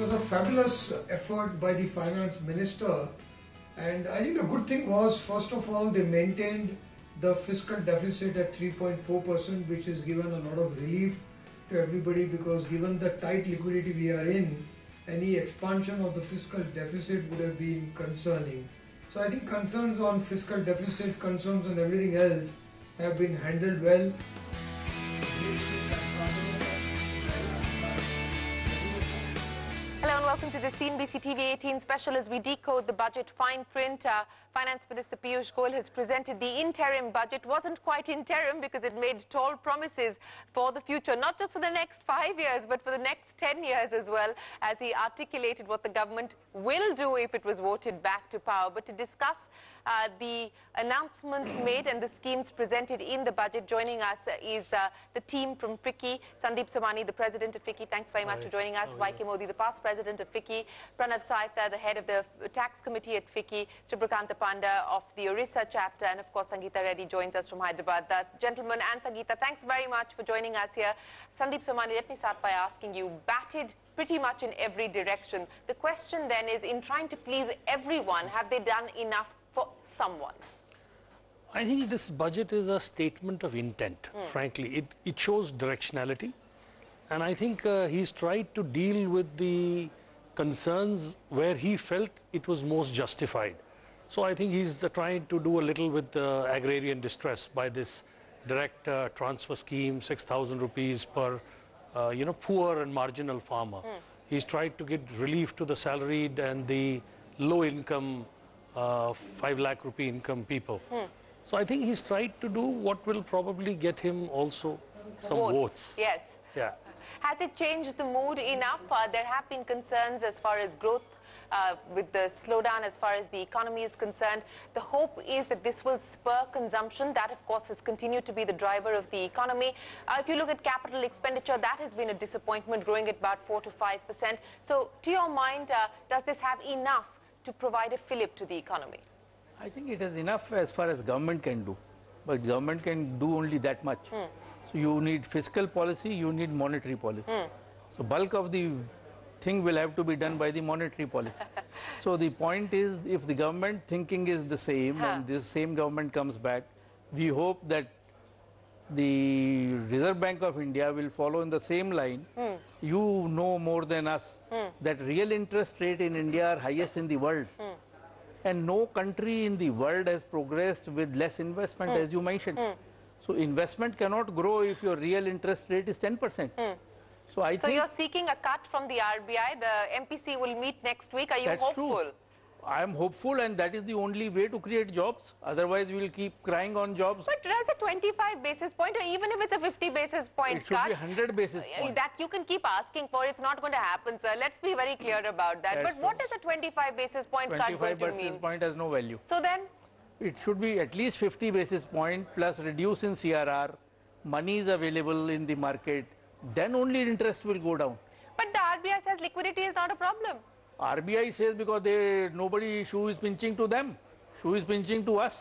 It was a fabulous effort by the finance minister, and I think the good thing was, first of all, they maintained the fiscal deficit at 3.4%, which has given a lot of relief to everybody, because given the tight liquidity we are in, any expansion of the fiscal deficit would have been concerning. So I think concerns on fiscal deficit, concerns on everything else have been handled well. Hello and welcome to the CNBC TV18 special as we decode the budget fine print. Finance Minister Piyush Goyal has presented the interim budget. Wasn't quite interim because it made tall promises for the future, not just for the next 5 years, but for the next 10 years as well, as he articulated what the government will do if it was voted back to power. But to discuss the announcements made and the schemes presented in the budget, joining us is the team from FICCI. Sandip Somany, the president of FICCI, thanks very much for joining us. Y.K. Modi, the past president of FICCI. Pranab Sahita, the head of the tax committee at FICCI. Chiraganta Panda of the Orissa chapter. And of course, Sangeeta Reddy joins us from Hyderabad. Gentlemen and Sangeeta, thanks very much for joining us here. Sandip Somany, let me start by asking you, batted pretty much in every direction. The question then is, in trying to please everyone, have they done enough for someone? I think this budget is a statement of intent, frankly. It shows directionality. And I think he's tried to deal with the concerns where he felt it was most justified. So I think he's trying to do a little with agrarian distress by this direct transfer scheme, 6,000 rupees per poor and marginal farmer. He's tried to get relief to the salaried and the low income 5 lakh rupee income people. So I think he's tried to do what will probably get him also some votes. Yes. Yeah. Has it changed the mood enough? There have been concerns as far as growth with the slowdown as far as the economy is concerned. The hope is that this will spur consumption. That, of course, has continued to be the driver of the economy. If you look at capital expenditure, that has been a disappointment, growing at about 4 to 5%. So, to your mind, does this have enough to provide a fillip to the economy? I think it is enough as far as government can do, but government can do only that much. So you need fiscal policy, you need monetary policy. So bulk of the thing will have to be done by the monetary policy. So the point is, if the government thinking is the same and this same government comes back, we hope that the Reserve Bank of India will follow in the same line. You know more than us that real interest rate in India are highest in the world. And no country in the world has progressed with less investment, as you mentioned. So investment cannot grow if your real interest rate is 10%. So I think... So you're seeking a cut from the RBI. The MPC will meet next week. Are you hopeful? That's true. I am hopeful, and that is the only way to create jobs. Otherwise, we will keep crying on jobs. But there's a 25 basis point, or even if it's a 50 basis point cut, it should be 100 basis point. That you can keep asking for. It's not going to happen, sir. Let's be very clear about that. But what is a 25 basis point cut going to mean? 25 basis point has no value. So then? It should be at least 50 basis point plus reduce in CRR. Money is available in the market. Then only interest will go down. But the RBI says liquidity is not a problem. RBI says because nobody shoe is pinching to them, shoe is pinching to us.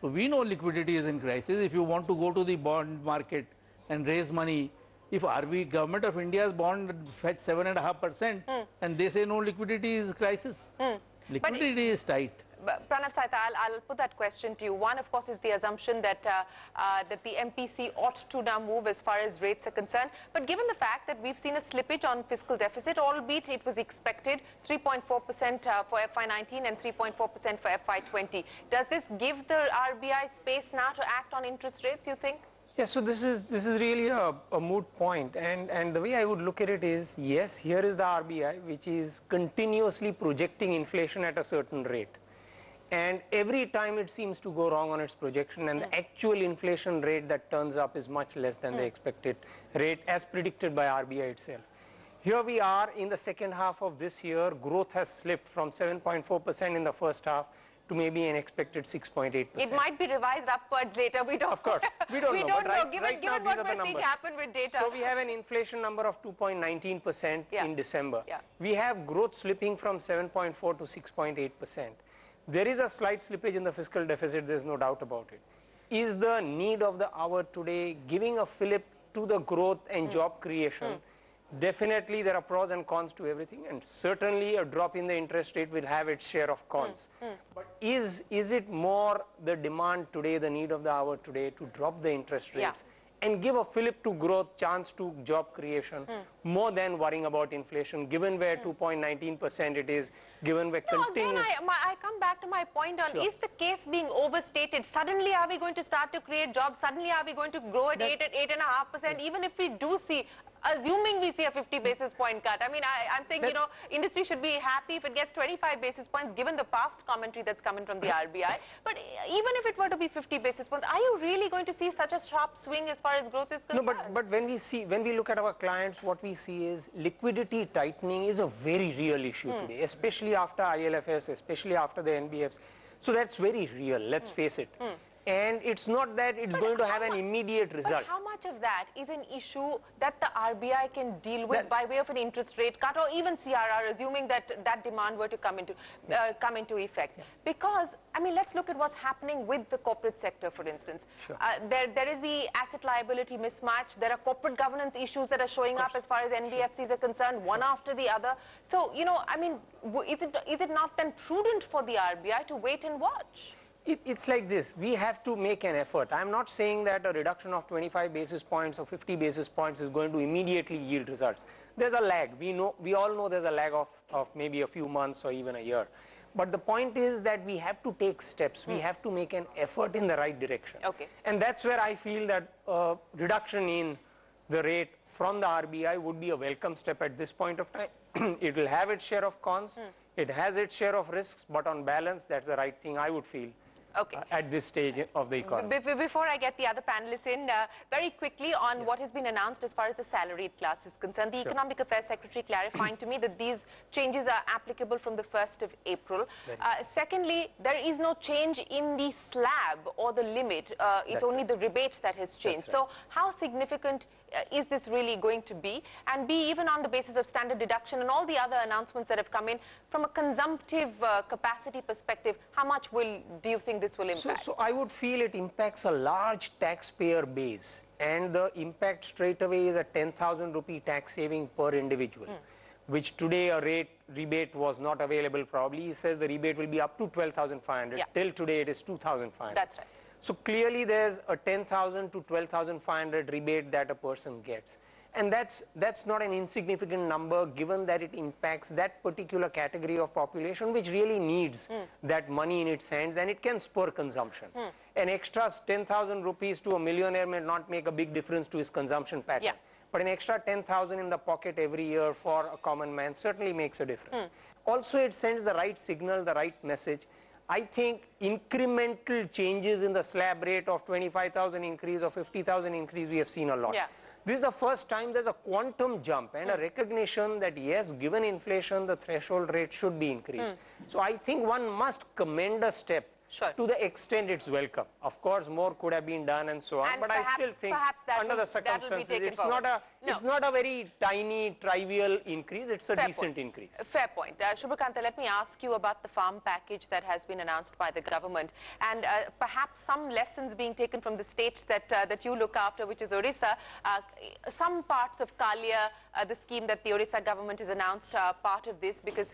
So we know liquidity is in crisis. If you want to go to the bond market and raise money, if RBI government of India's bond fetch 7.5%, and they say no, liquidity is crisis. Liquidity is tight. Pranab Sahita, I'll put that question to you. One, of course, is the assumption that that the MPC ought to now move as far as rates are concerned. But given the fact that we've seen a slippage on fiscal deficit, albeit it was expected, 3.4% for FY19 and 3.4% for FY20, does this give the RBI space now to act on interest rates, you think? Yes, so this is really a moot point, and the way I would look at it is, yes, here is the RBI, which is continuously projecting inflation at a certain rate. And every time it seems to go wrong on its projection, and the actual inflation rate that turns up is much less than the expected rate as predicted by RBI itself. Here we are in the second half of this year, growth has slipped from 7.4% in the first half to maybe an expected 6.8%. It might be revised upwards later, we don't know. Of course, we don't know. Given what we're seeing happen with data. So we have an inflation number of 2.19% in December. We have growth slipping from 7.4 to 6.8%. There is a slight slippage in the fiscal deficit, there is no doubt about it. Is the need of the hour today giving a fillip to the growth and job creation Definitely there are pros and cons to everything, and certainly a drop in the interest rate will have its share of cons. But is it more the demand today, the need of the hour today, to drop the interest rates and give a fillip to growth, chance to job creation, more than worrying about inflation, given where 2.19% it is, given where continues... Again, I come back to my point on, is the case being overstated? Suddenly are we going to start to create jobs? Suddenly are we going to grow at 8 and 8.5%? Even if we do see, assuming we see a 50 basis point cut, I mean, I'm saying, you know, industry should be happy if it gets 25 basis points, given the past commentary that's coming from the RBI. But even if it were to be 50 basis points, are you really going to see such a sharp swing as far as growth is concerned? No, but when we look at our clients, what we see is liquidity tightening is a very real issue today, especially after ILFS, especially after the NBFS. So that's very real, let's face it. And it's not that it's going to have an immediate result. But how much of that is an issue that the RBI can deal with by way of an interest rate cut or even CRR, assuming that that demand were to come into effect? Because, I mean, let's look at what's happening with the corporate sector, for instance. There is the asset liability mismatch. There are corporate governance issues that are showing up as far as NBFCs are concerned, one after the other. So, you know, I mean, is it not then prudent for the RBI to wait and watch? It's like this, we have to make an effort. I'm not saying that a reduction of 25 basis points or 50 basis points is going to immediately yield results. There's a lag. We all know there's a lag of maybe a few months or even a year. But the point is that we have to take steps. We have to make an effort in the right direction. And that's where I feel that reduction in the rate from the RBI would be a welcome step at this point of time. It will have its share of cons. It has its share of risks. But on balance, that's the right thing I would feel. At this stage of the economy. Before I get the other panelists in, very quickly on what has been announced as far as the salaried class is concerned. The Economic Affairs Secretary clarifying to me that these changes are applicable from the 1st of April. Secondly, there is no change in the slab or the limit. It's only the rebate that has changed. So how significant is this really going to be? And B, even on the basis of standard deduction and all the other announcements that have come in, from a consumptive capacity perspective, how much do you think this will impact? So I would feel it impacts a large taxpayer base, and the impact straight away is a 10,000 rupee tax saving per individual, which today a rebate was not available probably. He says the rebate will be up to 12,500. Till today it is 2,500. That's right. So clearly there's a 10,000 to 12,500 rebate that a person gets. And that's not an insignificant number, given that it impacts that particular category of population which really needs that money in its hands, and it can spur consumption. An extra 10,000 rupees to a millionaire may not make a big difference to his consumption pattern. But an extra 10,000 in the pocket every year for a common man certainly makes a difference. Also, it sends the right signal, the right message. I think incremental changes in the slab rate of 25,000 increase or 50,000 increase, we have seen a lot. This is the first time there's a quantum jump and a recognition that, yes, given inflation, the threshold rate should be increased. So I think one must commend a step to the extent it's welcome. Of course, more could have been done and so on, and but perhaps, I still think under the circumstances, it's not a very tiny, trivial increase. It's a decent increase. Fair point. Shubhakanta, let me ask you about the farm package that has been announced by the government, and perhaps some lessons being taken from the states that you look after, which is Orissa. Some parts of Kalia, the scheme that the Orissa government has announced, are part of this, because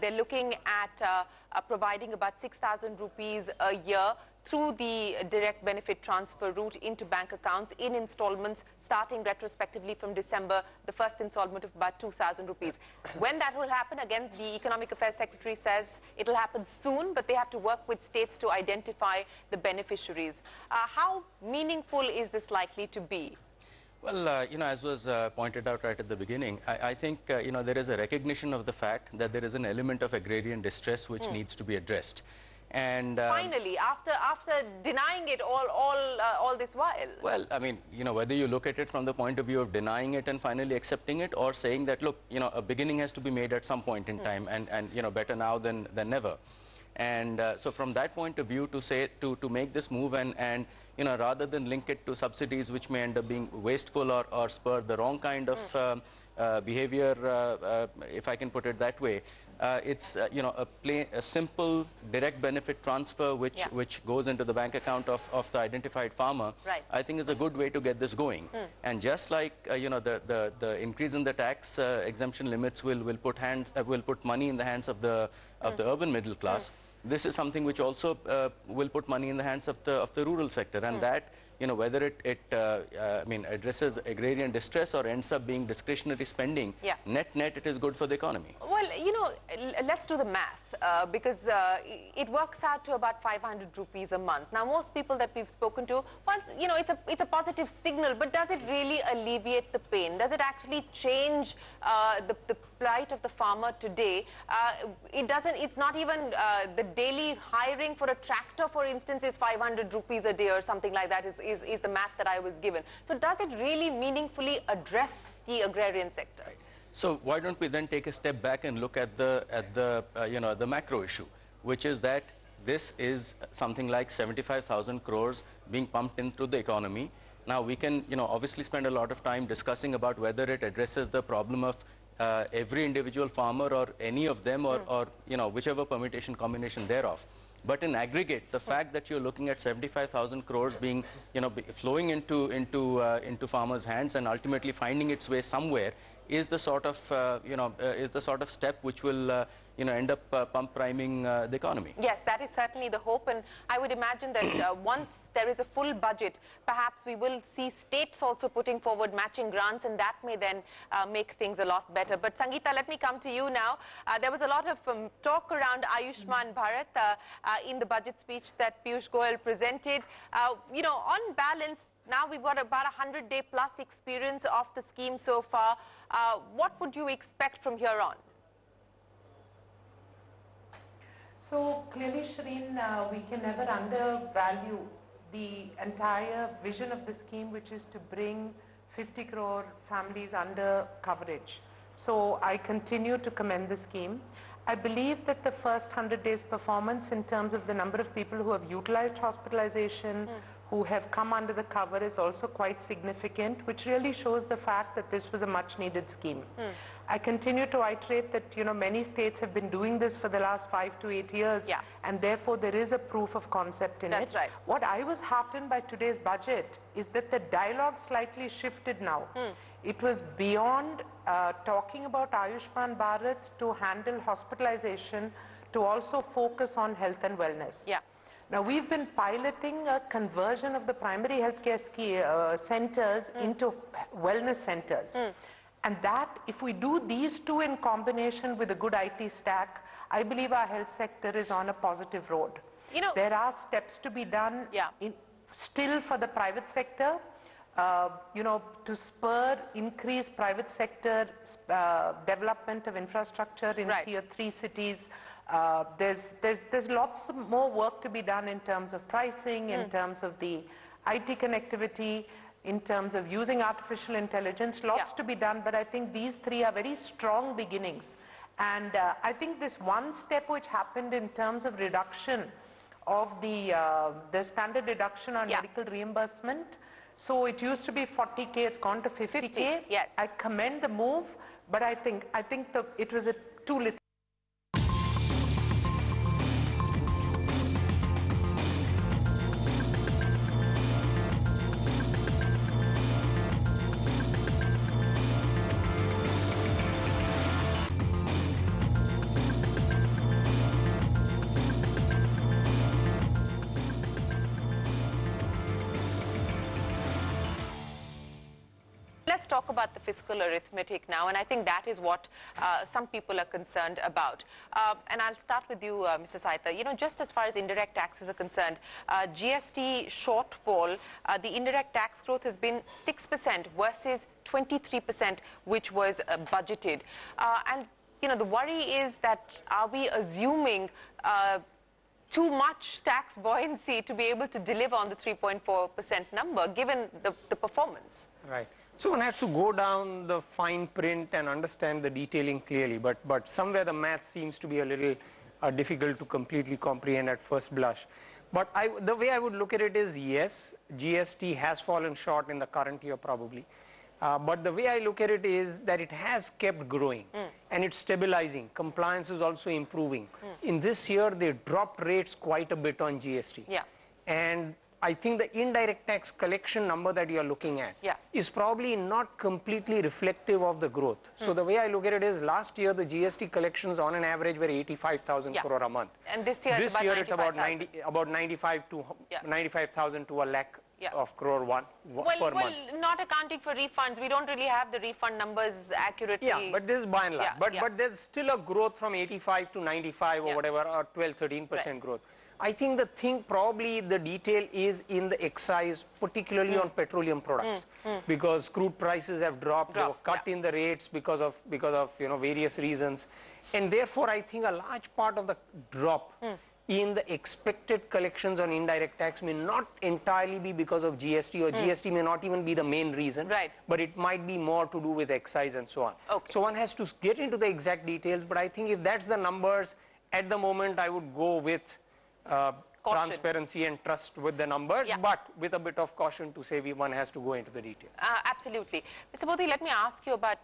they're looking at providing about 6,000 rupees a year through the direct benefit transfer route into bank accounts in installments, starting retrospectively from December, the first installment of about 2,000 rupees. When that will happen, again, the Economic Affairs Secretary says it will happen soon, but they have to work with states to identify the beneficiaries. How meaningful is this likely to be? Well, you know, as was pointed out right at the beginning, I think, you know, there is a recognition of the fact that there is an element of agrarian distress which needs to be addressed. And finally, after denying it all this while. Well, I mean, you know, whether you look at it from the point of view of denying it and finally accepting it, or saying that, look, you know, a beginning has to be made at some point in time, and you know, better now than never. And so from that point of view, to say to make this move, and you know, rather than link it to subsidies which may end up being wasteful or spur the wrong kind of behavior, if I can put it that way. It's you know, a simple direct benefit transfer which goes into the bank account of the identified farmer. Right. I think is a good way to get this going. Mm. And just like you know, the increase in the tax exemption limits will put money in the hands of the urban middle class. Mm. This is something which also will put money in the hands of the rural sector, and that. You know, whether it addresses agrarian distress or ends up being discretionary spending, net it is good for the economy. Well, you know, let's do the math because it works out to about 500 rupees a month. Now, most people that we've spoken to, once you know, it's a positive signal, but does it really alleviate the pain? Does it actually change the plight of the farmer today? It doesn't. It's not even the daily hiring for a tractor, for instance, is 500 rupees a day or something like that. Is the math that I was given. So does it really meaningfully address the agrarian sector? Right. So why don't we then take a step back and look at the macro issue, which is that this is something like 75,000 crores being pumped into the economy. Now we can, you know, obviously spend a lot of time discussing about whether it addresses the problem of every individual farmer or any of them or you know, whichever permutation combination thereof. But in aggregate, the fact that you're looking at 75,000 crores being, you know, flowing into farmers' hands and ultimately finding its way somewhere is the sort of, is the sort of step which will, you know, end up pump priming the economy. Yes, that is certainly the hope, and I would imagine that once there is a full budget, perhaps we will see states also putting forward matching grants, and that may then make things a lot better. But Sangeeta, let me come to you now. There was a lot of talk around Ayushman Bharat in the budget speech that Piyush Goyal presented. You know, on balance, now we've got about 100-day plus experience of the scheme so far. What would you expect from here on? So clearly, Shireen, we can never undervalue the entire vision of the scheme, which is to bring 50 crore families under coverage. So I continue to commend the scheme. I believe that the first 100 days performance in terms of the number of people who have utilized hospitalization, who have come under the cover, is also quite significant, which really shows the fact that this was a much needed scheme. I continue to iterate that, you know, many states have been doing this for the last 5 to 8 years, and therefore there is a proof of concept in it. That's right. What I was heartened by today's budget is that the dialogue slightly shifted now. It was beyond talking about Ayushman Bharat to handle hospitalization to also focus on health and wellness. Now, we've been piloting a conversion of the primary healthcare centers into wellness centers. And that, if we do these two in combination with a good IT stack, I believe our health sector is on a positive road. You know, there are steps to be done still for the private sector, you know, to spur increased private sector development of infrastructure in tier 3 cities. There's lots of more work to be done in terms of pricing, in terms of the IT connectivity, in terms of using artificial intelligence, lots to be done, but I think these three are very strong beginnings. And I think this one step which happened in terms of reduction of the standard deduction on medical reimbursement, so it used to be 40K, it's gone to 50K. Yes. I commend the move, but I think it was too little. Talk about the fiscal arithmetic now, and I think that is what some people are concerned about. And I'll start with you, Mr. Sahita. You know, just as far as indirect taxes are concerned, GST shortfall, the indirect tax growth has been 6% versus 23%, which was budgeted. And, you know, the worry is that are we assuming too much tax buoyancy to be able to deliver on the 3.4% number, given the performance? Right. So one has to go down the fine print and understand the detailing clearly, but somewhere the math seems to be a little difficult to completely comprehend at first blush. But the way I would look at it is, yes, GST has fallen short in the current year probably. But the way I look at it is that it has kept growing and it's stabilizing. Compliance is also improving. In this year, they dropped rates quite a bit on GST. Yeah. And I think the indirect tax collection number that you are looking at is probably not completely reflective of the growth. So the way I look at it is last year the GST collections on an average were 85,000 crore a month. And this year it's about 95,000 to a lakh of crore per month. Well, not accounting for refunds. We don't really have the refund numbers accurately. Yeah, but this is by and large. But there's still a growth from 85 to 95 or whatever, or 12, 13% growth. I think the thing, probably the detail is in the excise, particularly on petroleum products, because crude prices have dropped, or cut in the rates because of various reasons, and therefore I think a large part of the drop in the expected collections on indirect tax may not entirely be because of GST, or GST may not even be the main reason, but it might be more to do with excise and so on. So one has to get into the exact details, but I think if that's the numbers, at the moment I would go with transparency and trust with the numbers, but with a bit of caution to say one has to go into the details. Absolutely. Mr. Modi, let me ask you about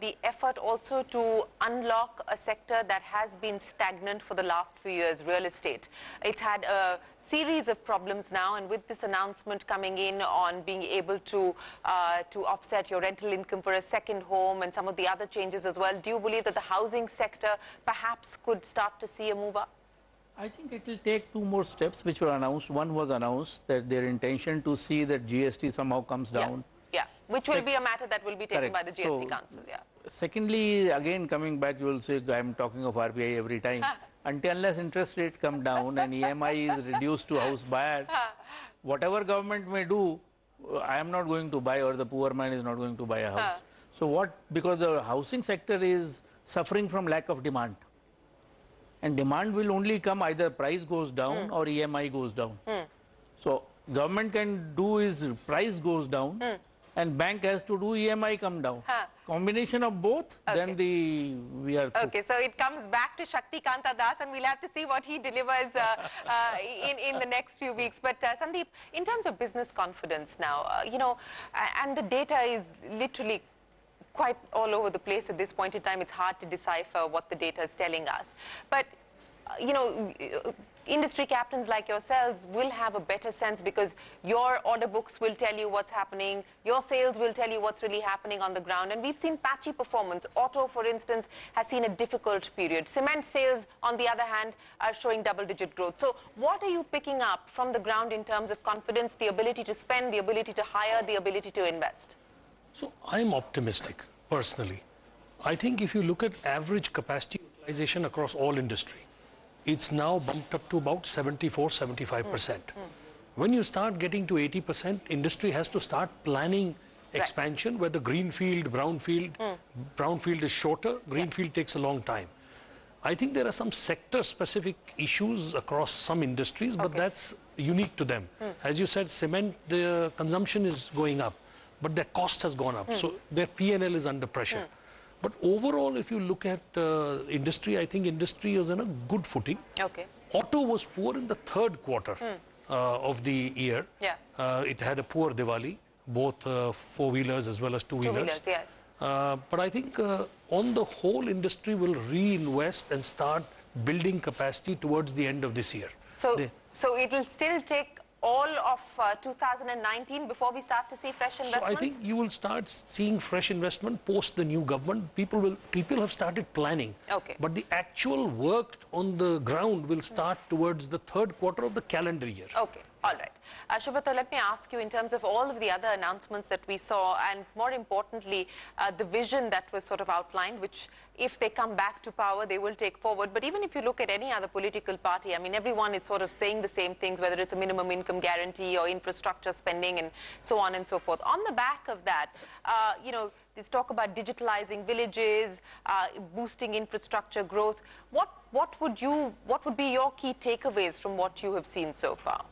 the effort also to unlock a sector that has been stagnant for the last few years, real estate. It's had a series of problems now, and with this announcement coming in on being able to offset your rental income for a second home and some of the other changes as well, do you believe that the housing sector perhaps could start to see a move up? I think it will take two more steps which were announced. One was announced that their intention to see that GST somehow comes down. Which will be a matter that will be taken by the GST Council. Secondly, again coming back, you will say I am talking of RBI every time. Unless interest rate come down and EMI is reduced to house buyers, whatever government may do, I am not going to buy, or the poor man is not going to buy a house. So because the housing sector is suffering from lack of demand. And demand will only come either price goes down or EMI goes down. So government can do is price goes down and bank has to do EMI come down. Combination of both, then we are through. So it comes back to Shakti Kanta Das, and we'll have to see what he delivers in the next few weeks. But Sandeep, in terms of business confidence now, and the data is literally quite all over the place at this point in time. It's hard to decipher what the data is telling us. But, industry captains like yourselves will have a better sense, because your order books will tell you what's happening, your sales will tell you what's really happening on the ground. And we've seen patchy performance. Auto, for instance, has seen a difficult period. Cement sales, on the other hand, are showing double-digit growth. So what are you picking up from the ground in terms of confidence, the ability to spend, the ability to hire, the ability to invest? So I'm optimistic, personally. I think if you look at average capacity utilization across all industry, it's now bumped up to about 74, 75%. When you start getting to 80%, industry has to start planning expansion, whether greenfield, brownfield, brownfield is shorter, greenfield takes a long time. I think there are some sector-specific issues across some industries, but that's unique to them. As you said, cement, the consumption is going up, but their cost has gone up, so their P&L is under pressure. But overall, if you look at industry, I think industry is on a good footing. Auto was poor in the third quarter of the year. It had a poor Diwali, both four-wheelers as well as two-wheelers. But I think on the whole, industry will reinvest and start building capacity towards the end of this year. So it will still take all of 2019 before we start to see fresh investment? So I think you will start seeing fresh investment post the new government. People have started planning. But the actual work on the ground will start towards the third quarter of the calendar year. All right. Shubhata, let me ask you, in terms of all of the other announcements that we saw, and more importantly, the vision that was sort of outlined, which if they come back to power, they will take forward. But even if you look at any other political party, I mean, everyone is sort of saying the same things, whether it's a minimum income guarantee or infrastructure spending and so on and so forth. On the back of that, this talk about digitalizing villages, boosting infrastructure growth. What would be your key takeaways from what you have seen so far?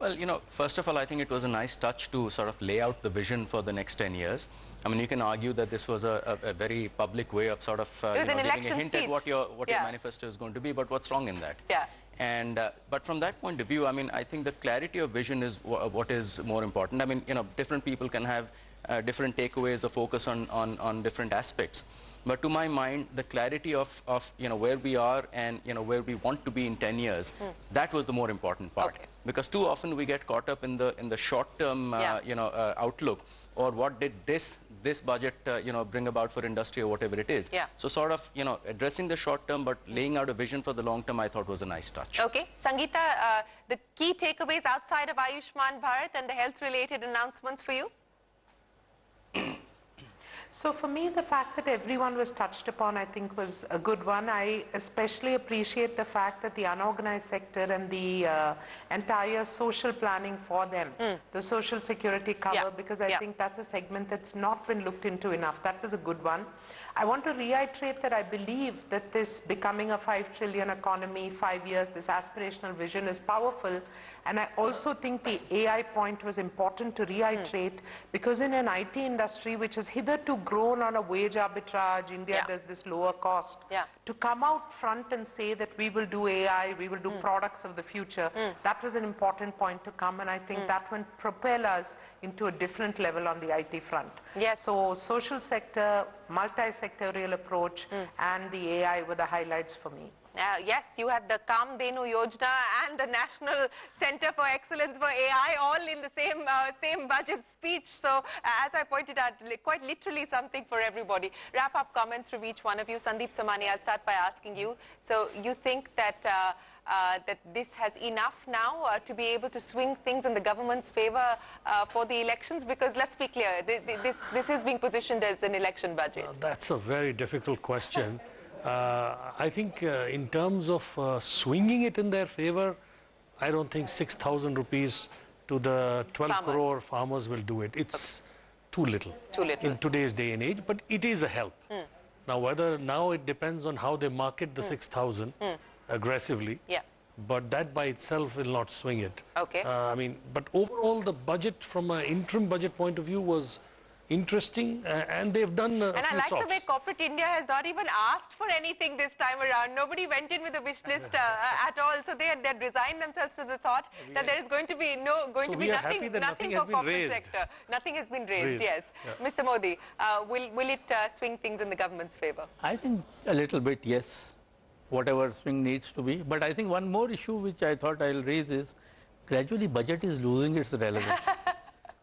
Well, first of all, I think it was a nice touch to sort of lay out the vision for the next 10 years. I mean, you can argue that this was a very public way of sort of giving a hint at what your manifesto is going to be, but what's wrong in that? And but from that point of view, I mean, I think the clarity of vision is what is more important. I mean, different people can have different takeaways or focus on different aspects. But to my mind, the clarity of where we are and where we want to be in 10 years, that was the more important part. Okay. Because too often we get caught up in the short-term outlook, or what did this budget bring about for industry or whatever it is. Yeah. So sort of addressing the short term but laying out a vision for the long term, I thought was a nice touch. Okay, Sangeeta, the key takeaways outside of Ayushman Bharat and the health-related announcements for you. So for me, the fact that everyone was touched upon, I think, was a good one. I especially appreciate the fact that the unorganized sector and the entire social planning for them, the social security cover, because I think that's a segment that's not been looked into enough. That was a good one. I want to reiterate that I believe that this becoming a 5 trillion economy, 5 years, this aspirational vision is powerful. And I also think the AI point was important to reiterate, because in an IT industry which has hitherto grown on a wage arbitrage, India does this lower cost, to come out front and say that we will do AI, we will do products of the future, that was an important point to come, and I think that will propel us into a different level on the IT front. Yes. So social sector, multi-sectorial approach, and the AI were the highlights for me. Yes, you had the Kamdhenu Yojana and the National Center for Excellence for AI all in the same budget speech. So as I pointed out, quite literally something for everybody. Wrap up comments from each one of you. Sandip Somany, I'll start by asking you. So you think that that this has enough now to be able to swing things in the government's favor for the elections? Because let's be clear, this is being positioned as an election budget. That's a very difficult question. I think in terms of swinging it in their favor, I don't think 6,000 rupees to the 12 crore farmers will do it. It's too little. Too little in today's day and age, but it is a help. Now, now it depends on how they market the 6,000 aggressively. Yeah. But that by itself will not swing it. Okay. I mean, but overall the budget from an interim budget point of view was interesting, and they've done and I like the way corporate India has not even asked for anything this time around. Nobody went in with a wish list at all, so they had resigned themselves to the thought that there is going to be nothing for corporate sector. Nothing has been raised. Yes. Yeah. Mr. Modi, will it swing things in the government's favor? I think a little bit, yes, whatever swing needs to be. But I think one more issue which I thought I'll raise is gradually budget is losing its relevance.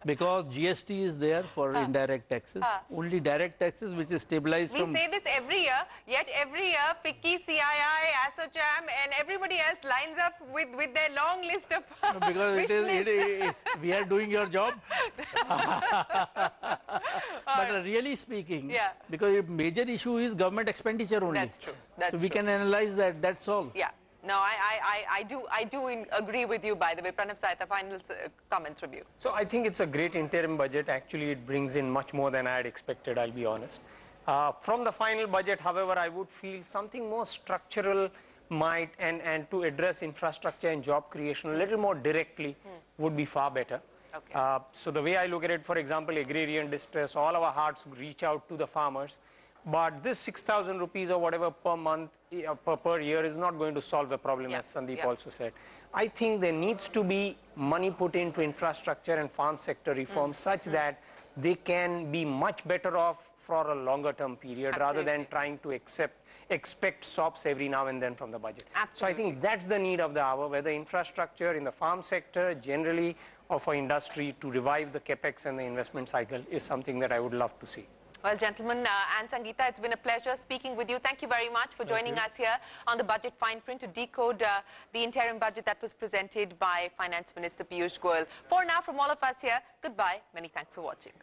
Because GST is there for indirect taxes, only direct taxes which is stabilized. We say this every year, yet every year FICCI, CII, ASSOCHAM and everybody else lines up with their long list of because we are doing your job. But really speaking, because the major issue is government expenditure only. That's true. That's so we can analyze that, that's all. Yeah. No, I do agree with you, by the way. Pranab Sahita, final comments from you. So I think it's a great interim budget. Actually, it brings in much more than I had expected, I'll be honest. From the final budget, however, I would feel something more structural might, and to address infrastructure and job creation a little more directly would be far better. Okay. So the way I look at it, for example, agrarian distress, all our hearts reach out to the farmers. But this 6,000 rupees or whatever per month, per year is not going to solve the problem, as Sandeep also said. I think there needs to be money put into infrastructure and farm sector reform such that they can be much better off for a longer term period rather than trying to expect sops every now and then from the budget. So I think that's the need of the hour, whether infrastructure in the farm sector generally or for industry to revive the capex and the investment cycle is something that I would love to see. Well, gentlemen and Sangeeta, it's been a pleasure speaking with you. Thank you very much for joining us here on the Budget Fine Print to decode the interim budget that was presented by Finance Minister Piyush Goyal. For now, from all of us here, goodbye. Many thanks for watching.